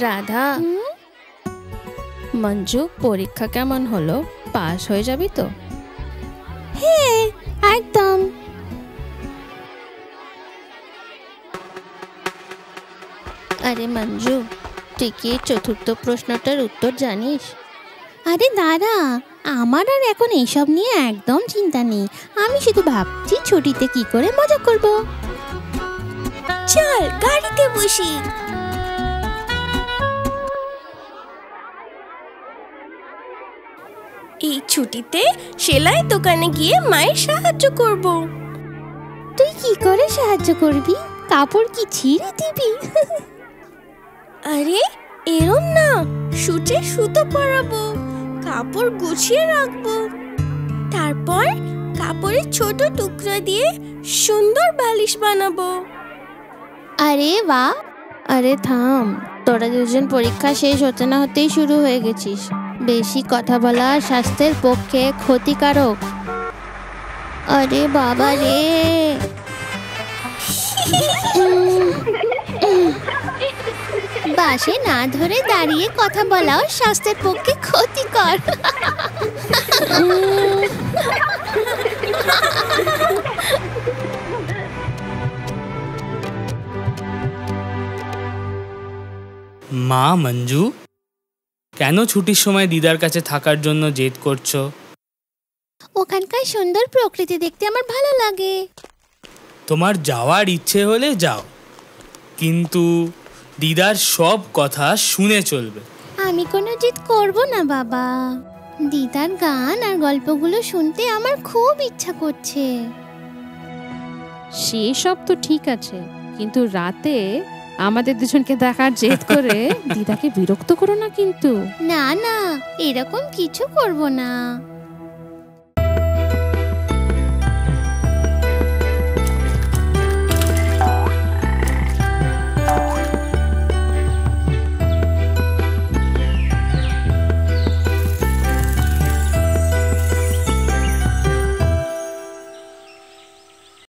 राधा मंजू परीक्षा केमन हलो पास हो जाबी तो? हाँ एकदम। अरे मंजू टिके चतुर्थ प्रश्नटार उत्तर जानिस? अरे दादा आमार आर एखन एसब निये एकदम चिंता नेई, आमी शुधु भाबछि छुटिते कि करे मजा करब। चल गाड़ीते बसि। এই ছুটিতে সেলাই দোকানে গিয়ে মায়ের সাহায্য করব। তুই কি করে সাহায্য করবি? কাপড় কি ছিঁড়ে দিবি? আরে এরম না, সুচে সুতো পরাবো, কাপড় গুছিয়ে রাখবো, তারপর কাপড়ের ছোট টুকরা দিয়ে সুন্দর বালিশ বানাবো। আরে বাহ! আরে থাম, তোরা দুজন পরীক্ষা শেষ হতে না হতেই শুরু হয়ে গেছিস। বেশি কথা বলা স্বাস্থ্যের পক্ষে ক্ষতিকারক। আরে বাবা রে! বাসে না ধরে দাঁড়িয়ে কথা বলাও স্বাস্থ্যের পক্ষে ক্ষতিকর। মা মঞ্জু, কেন ছুটির সময় দিদার কাছে থাকার জন্য জেদ করছো? ওখানকার সুন্দর প্রকৃতি দেখতে আমার ভালো লাগে। তোমার যাওয়ার ইচ্ছে হলে যাও, কিন্তু দিদার সব কথা শুনে চলবে। আমি কোনো জেদ করব না বাবা, দিদার গান আর গল্পগুলো শুনতে আমার খুব ইচ্ছা করছে। সে সব তো ঠিক আছে, কিন্তু রাতে আমাদের দুজনকে দেখার জেদ করে দিদাকে বিরক্ত করো না কিন্তু। না না, এরকম কিছু করব না।